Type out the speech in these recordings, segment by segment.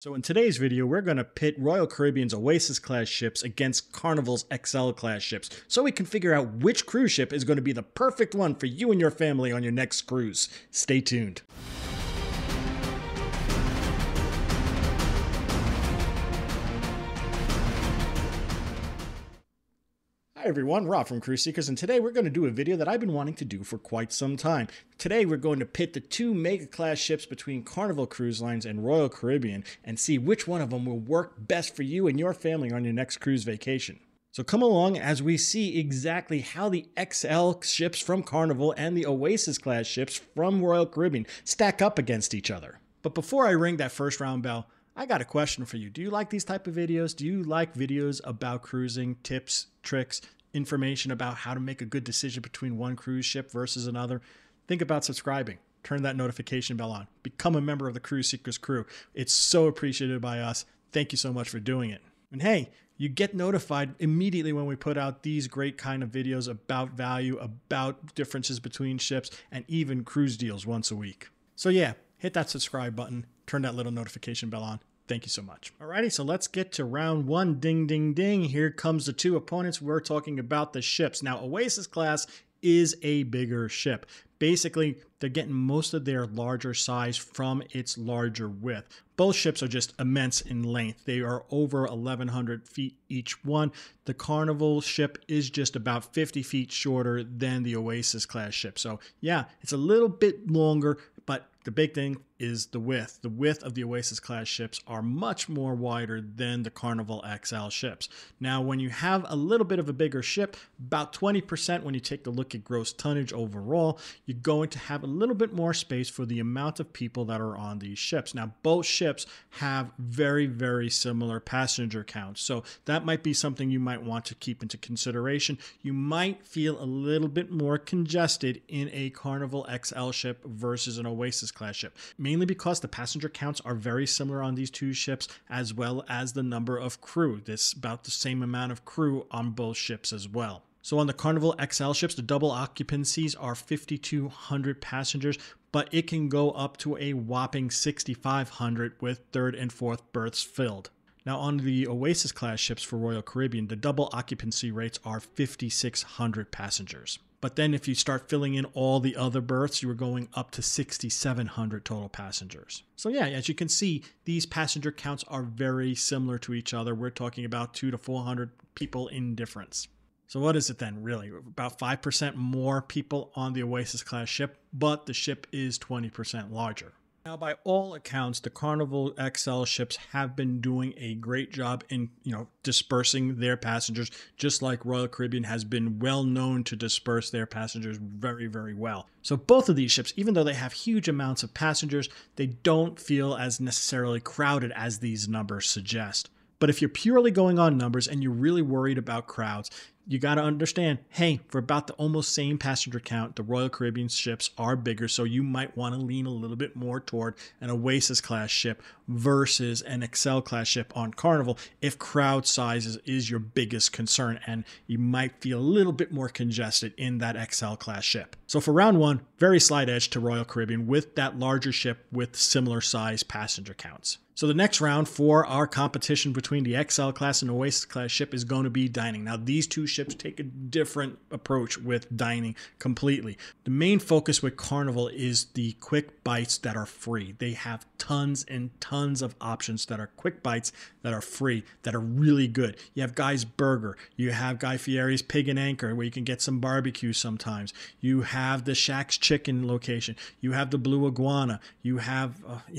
So in today's video, we're going to pit Royal Caribbean's Oasis-class ships against Carnival's XL-class ships, so we can figure out which cruise ship is going to be the perfect one for you and your family on your next cruise. Stay tuned. Hi everyone, Rob from Cruise Seekers, and today we're going to do a video that I've been wanting to do for quite some time. Today we're going to pit the two mega-class ships between Carnival Cruise Lines and Royal Caribbean and see which one of them will work best for you and your family on your next cruise vacation. So come along as we see exactly how the XL ships from Carnival and the Oasis-class ships from Royal Caribbean stack up against each other. But before I ring that first round bell, I got a question for you. Do you like these type of videos? Do you like videos about cruising, tips, tricks, information about how to make a good decision between one cruise ship versus another? Think about subscribing. Turn that notification bell on. Become a member of the Cruise Seekers crew. It's so appreciated by us. Thank you so much for doing it. And hey, you get notified immediately when we put out these great kind of videos about value, about differences between ships, and even cruise deals once a week. So yeah, hit that subscribe button. Turn that little notification bell on. Thank you so much. Alrighty, so let's get to round one. Ding, ding, ding. Here comes the two opponents. We're talking about the ships. Now, Oasis-class is a bigger ship. Basically, they're getting most of their larger size from its larger width. Both ships are just immense in length. They are over 1,100 feet each one. The Carnival ship is just about 50 feet shorter than the Oasis-class ship. So yeah, it's a little bit longer, but the big thing is the width. The width of the Oasis-class ships are much more wider than the Carnival XL ships. Now, when you have a little bit of a bigger ship, about 20% when you take a look at gross tonnage overall, you're going to have a little bit more space for the amount of people that are on these ships. Now, both ships have very, very similar passenger counts, so that might be something you might want to keep into consideration. You might feel a little bit more congested in a Carnival XL ship versus an Oasis-class ship, mainly because the passenger counts are very similar on these two ships, as well as the number of crew. There's about the same amount of crew on both ships as well. So on the Carnival XL ships, the double occupancies are 5,200 passengers, but it can go up to a whopping 6,500 with third and fourth berths filled. Now on the Oasis-class ships for Royal Caribbean, the double occupancy rates are 5,600 passengers. But then if you start filling in all the other berths, you are going up to 6,700 total passengers. So yeah, as you can see, these passenger counts are very similar to each other. We're talking about 200 to 400 people in difference. So what is it then, really? About 5% more people on the Oasis-class ship, but the ship is 20% larger. Now, by all accounts, the Carnival XL ships have been doing a great job in, dispersing their passengers, just like Royal Caribbean has been well known to disperse their passengers very, very well. So both of these ships, even though they have huge amounts of passengers, they don't feel as necessarily crowded as these numbers suggest. But if you're purely going on numbers and you're really worried about crowds, you got to understand, hey, for about the almost same passenger count, the Royal Caribbean ships are bigger, so you might want to lean a little bit more toward an Oasis-class ship versus an XL-class ship on Carnival if crowd sizes is your biggest concern, and you might feel a little bit more congested in that XL-class ship. So for round one, very slight edge to Royal Caribbean with that larger ship with similar size passenger counts. So the next round for our competition between the XL-class and Oasis-class ship is going to be dining. Now, these two ships take a different approach with dining completely. The main focus with Carnival is the quick bites that are free. They have tons and tons of options that are quick bites that are free, that are really good. You have Guy's Burger. You have Guy Fieri's Pig and Anchor, where you can get some barbecue sometimes. You have the Shaq's Chicken location. You have the Blue Iguana. You have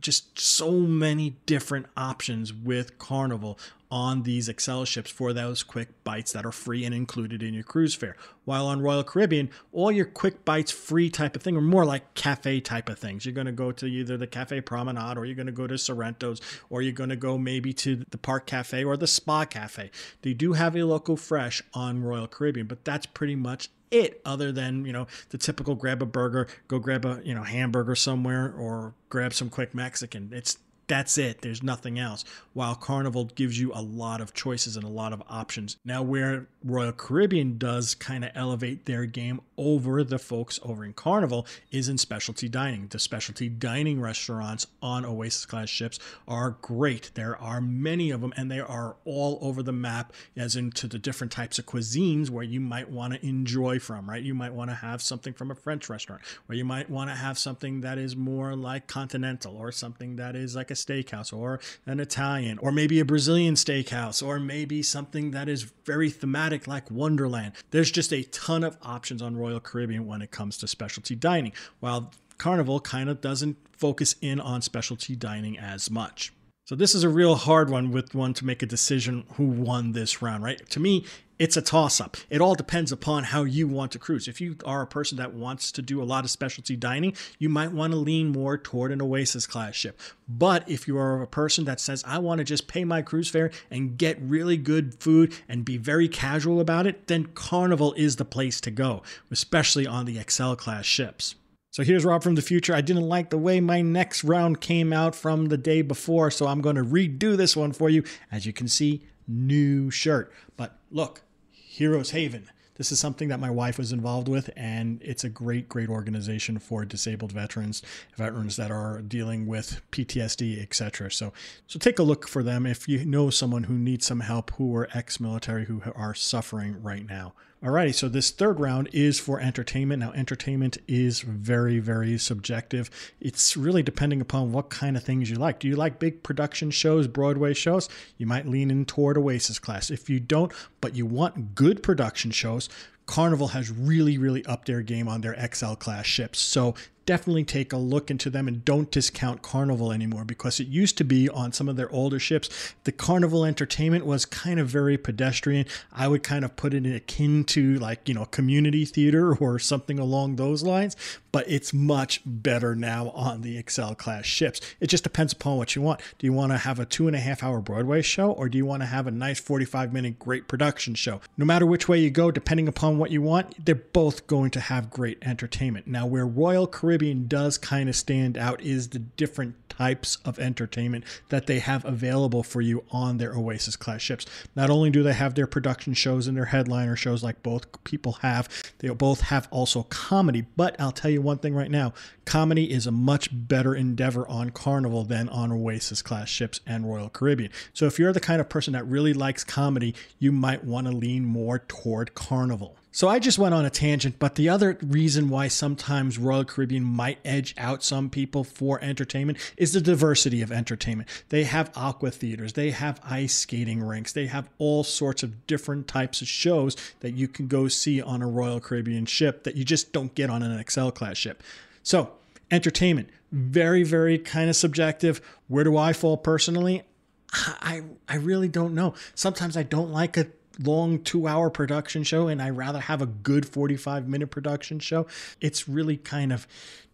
just so many different options with Carnival on these XL ships for those quick bites that are free and included in your cruise fare. While on Royal Caribbean, all your quick bites free type of thing are more like cafe type of things. You're going to go to either the Cafe Promenade, or you're going to go to Sorrento's, or you're going to go maybe to the Park Cafe or the Spa Cafe. They do have a local fresh on Royal Caribbean, but that's pretty much it, other than, the typical grab a burger, go grab a hamburger somewhere, or grab some quick Mexican. It's That's it. There's nothing else. While Carnival gives you a lot of choices and a lot of options. Now, where Royal Caribbean does kind of elevate their game over the folks over in Carnival is in specialty dining. The specialty dining restaurants on Oasis-class ships are great. There are many of them, and they are all over the map, as into the different types of cuisines where you might want to enjoy from, right? You might want to have something from a French restaurant, or you might want to have something that is more like continental, or something that is like a steakhouse, or an Italian, or maybe a Brazilian steakhouse, or maybe something that is very thematic like Wonderland. There's just a ton of options on Royal Caribbean when it comes to specialty dining, while Carnival kind of doesn't focus in on specialty dining as much. So this is a real hard one with one to make a decision who won this round, right? To me, it's a toss-up. It all depends upon how you want to cruise. If you are a person that wants to do a lot of specialty dining, you might want to lean more toward an Oasis-class ship. But if you are a person that says, I want to just pay my cruise fare and get really good food and be very casual about it, then Carnival is the place to go, especially on the XL-class ships. So here's Rob from the future. I didn't like the way my next round came out from the day before, so I'm going to redo this one for you. As you can see, new shirt. But look, Heroes Haven. This is something that my wife was involved with, and it's a great, great organization for disabled veterans that are dealing with PTSD, etc. So take a look for them if you know someone who needs some help, who are ex-military, who are suffering right now. Alrighty, so this third round is for entertainment. Now, entertainment is very, very subjective. It's really depending upon what kind of things you like. Do you like big production shows, Broadway shows? You might lean in toward Oasis-class. If you don't, but you want good production shows, Carnival has really, really upped their game on their XL-class ships. So definitely take a look into them, and don't discount Carnival anymore, because it used to be on some of their older ships, the Carnival entertainment was kind of very pedestrian. I would kind of put it akin to, like, you know, community theater or something along those lines, but it's much better now on the XL-class ships. It just depends upon what you want. Do you want to have a 2.5-hour Broadway show, or do you want to have a nice 45-minute great production show? No matter which way you go, depending upon what you want, they're both going to have great entertainment. Now, where Royal Caribbean does kind of stand out is the different types of entertainment that they have available for you on their Oasis-class ships. Not only do they have their production shows and their headliner shows like both people have, they both have also comedy. But I'll tell you one thing right now, comedy is a much better endeavor on Carnival than on Oasis-class ships and Royal Caribbean. So if you're the kind of person that really likes comedy, you might want to lean more toward Carnival. So I just went on a tangent, but the other reason why sometimes Royal Caribbean might edge out some people for entertainment is the diversity of entertainment. They have aqua theaters, they have ice skating rinks, they have all sorts of different types of shows that you can go see on a Royal Caribbean ship that you just don't get on an XL-class ship. So entertainment, very, very kind of subjective. Where do I fall personally? I really don't know. Sometimes I don't like a long 2-hour production show, and I rather have a good 45-minute production show. It's really kind of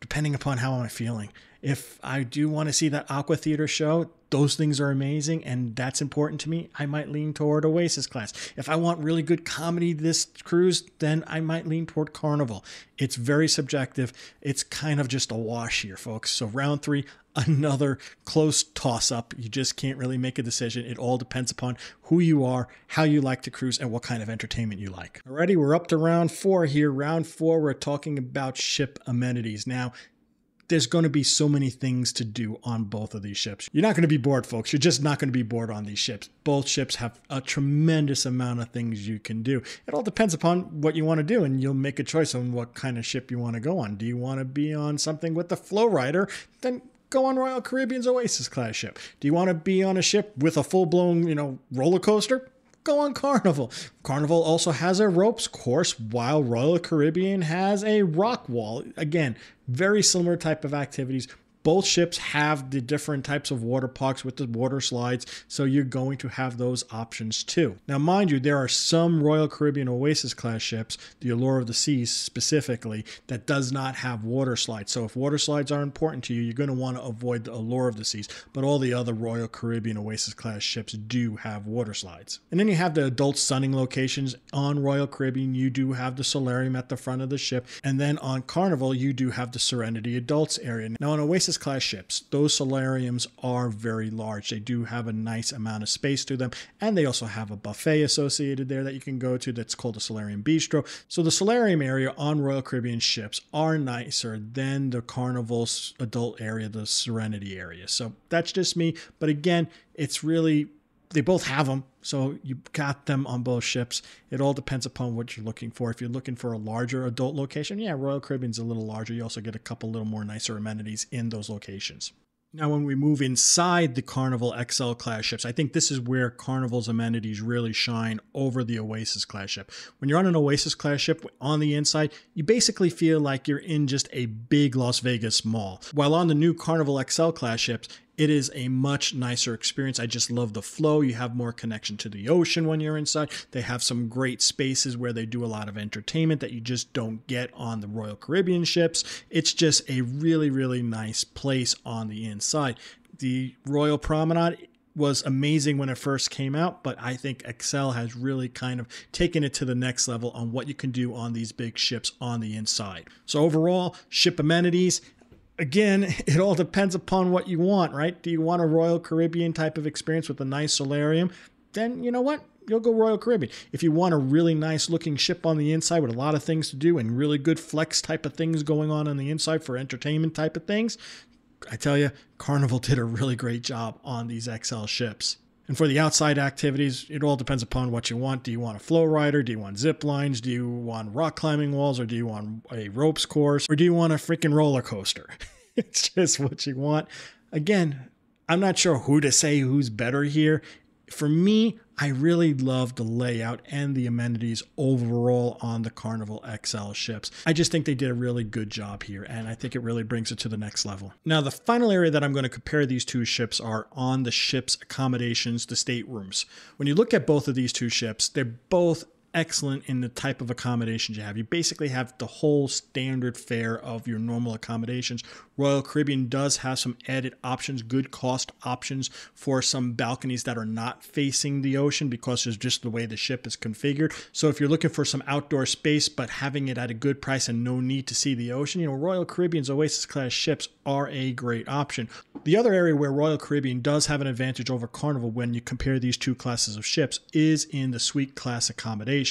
depending upon how I'm feeling. If I do want to see that aqua theater show, those things are amazing, and that's important to me, I might lean toward Oasis-class. If I want really good comedy this cruise, then I might lean toward Carnival. It's very subjective. It's kind of just a wash here, folks. So round three, another close toss-up. You just can't really make a decision. It all depends upon who you are, how you like to cruise, and what kind of entertainment you like. Alrighty, we're up to round four here. Round four, we're talking about ship amenities. Now, there's going to be so many things to do on both of these ships. You're not going to be bored, folks. You're just not going to be bored on these ships. Both ships have a tremendous amount of things you can do. It all depends upon what you want to do, and you'll make a choice on what kind of ship you want to go on. Do you want to be on something with the FlowRider? Then go on Royal Caribbean's Oasis-class ship. Do you want to be on a ship with a full-blown, you know, roller coaster? Go on Carnival. Carnival also has a ropes course, while Royal Caribbean has a rock wall. Again, very similar type of activities. Both ships have the different types of water parks with the water slides, so you're going to have those options too. Now, mind you, there are some Royal Caribbean Oasis-class ships, the Allure of the Seas specifically, that does not have water slides. So if water slides are important to you, you're going to want to avoid the Allure of the Seas, but all the other Royal Caribbean Oasis-class ships do have water slides. And then you have the adult sunning locations. On Royal Caribbean, you do have the Solarium at the front of the ship, and then on Carnival, you do have the Serenity Adults area. Now, on Oasis Oasis-class ships, those solariums are very large. They do have a nice amount of space to them, and they also have a buffet associated there that you can go to that's called the Solarium Bistro. So the solarium area on Royal Caribbean ships are nicer than the Carnival's adult area, the Serenity area. So that's just me. But again, it's really, they both have them. So you got them on both ships. It all depends upon what you're looking for. If you're looking for a larger adult location, yeah, Royal Caribbean's a little larger. You also get a couple little more nicer amenities in those locations. Now, when we move inside the Carnival XL class ships, I think this is where Carnival's amenities really shine over the Oasis class ship. When you're on an Oasis class ship on the inside, you basically feel like you're in just a big Las Vegas mall. While on the new Carnival XL class ships, it is a much nicer experience. I just love the flow. You have more connection to the ocean when you're inside. They have some great spaces where they do a lot of entertainment that you just don't get on the Royal Caribbean ships. It's just a really, really nice place on the inside. The Royal Promenade was amazing when it first came out, but I think XL has really kind of taken it to the next level on what you can do on these big ships on the inside. So overall, ship amenities, again, it all depends upon what you want, right? Do you want a Royal Caribbean type of experience with a nice solarium? Then you know what? You'll go Royal Caribbean. If you want a really nice looking ship on the inside with a lot of things to do and really good flex type of things going on the inside for entertainment type of things, I tell you, Carnival did a really great job on these XL ships. And for the outside activities, it all depends upon what you want. Do you want a FlowRider? Do you want zip lines? Do you want rock climbing walls? Or do you want a ropes course? Or do you want a freaking roller coaster? It's just what you want. Again, I'm not sure who to say who's better here. For me, I really love the layout and the amenities overall on the Carnival XL ships. I just think they did a really good job here, and I think it really brings it to the next level. Now, the final area that I'm going to compare these two ships are on the ship's accommodations, the staterooms. When you look at both of these two ships, they're both excellent in the type of accommodations you have. You basically have the whole standard fare of your normal accommodations. Royal Caribbean does have some added options, good cost options for some balconies that are not facing the ocean because it's just the way the ship is configured. So if you're looking for some outdoor space, but having it at a good price and no need to see the ocean, you know, Royal Caribbean's Oasis class ships are a great option. The other area where Royal Caribbean does have an advantage over Carnival when you compare these two classes of ships is in the suite class accommodations.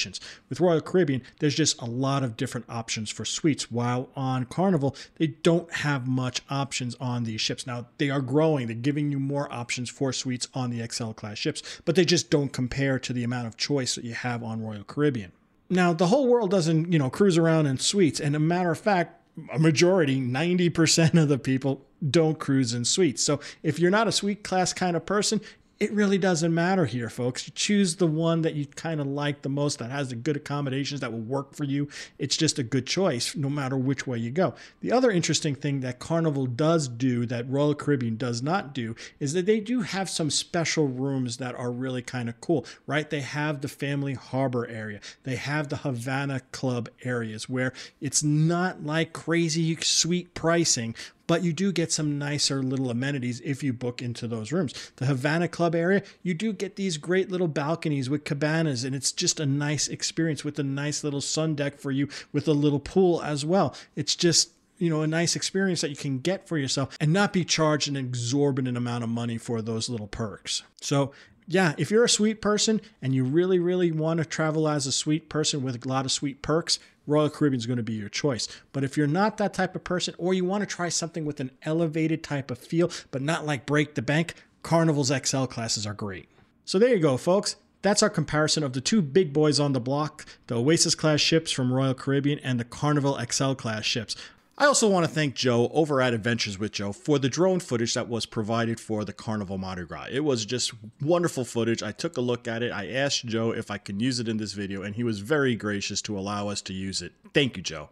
With Royal Caribbean, there's just a lot of different options for suites, while on Carnival, they don't have much options on these ships. Now, they are growing. They're giving you more options for suites on the XL-class ships, but they just don't compare to the amount of choice that you have on Royal Caribbean. Now, the whole world doesn't, you know, cruise around in suites, and a matter of fact, a majority, 90% of the people don't cruise in suites. So if you're not a suite class kind of person, it really doesn't matter here, folks. You choose the one that you kind of like the most, that has the good accommodations, that will work for you. It's just a good choice no matter which way you go. The other interesting thing that Carnival does do that Royal Caribbean does not do is that they do have some special rooms that are really kind of cool, right? They have the Family Harbor area. They have the Havana Club areas where it's not like crazy suite pricing, but you do get some nicer little amenities if you book into those rooms. The Havana Club area, you do get these great little balconies with cabanas, and it's just a nice experience with a nice little sun deck for you with a little pool as well. It's just, you know, a nice experience that you can get for yourself and not be charged an exorbitant amount of money for those little perks. So yeah, if you're a suite person and you really, really want to travel as a suite person with a lot of suite perks, Royal Caribbean is going to be your choice. But if you're not that type of person, or you want to try something with an elevated type of feel, but not like break the bank, Carnival's XL classes are great. So there you go, folks. That's our comparison of the two big boys on the block, the Oasis class ships from Royal Caribbean and the Carnival XL class ships. I also want to thank Joe over at Adventures with Joe for the drone footage that was provided for the Carnival Mardi Gras. It was just wonderful footage. I took a look at it. I asked Joe if I could use it in this video, and he was very gracious to allow us to use it. Thank you, Joe.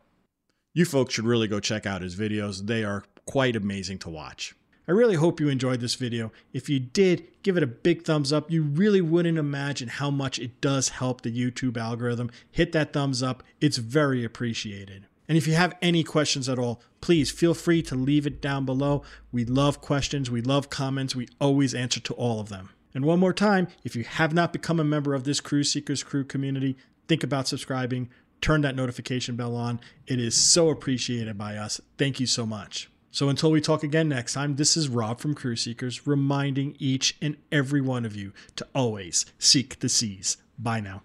You folks should really go check out his videos. They are quite amazing to watch. I really hope you enjoyed this video. If you did, give it a big thumbs up. You really wouldn't imagine how much it does help the YouTube algorithm. Hit that thumbs up. It's very appreciated. And if you have any questions at all, please feel free to leave it down below. We love questions. We love comments. We always answer to all of them. And one more time, if you have not become a member of this Cruise Seekers Crew community, think about subscribing. Turn that notification bell on. It is so appreciated by us. Thank you so much. So until we talk again next time, this is Rob from Cruise Seekers reminding each and every one of you to always seek the seas. Bye now.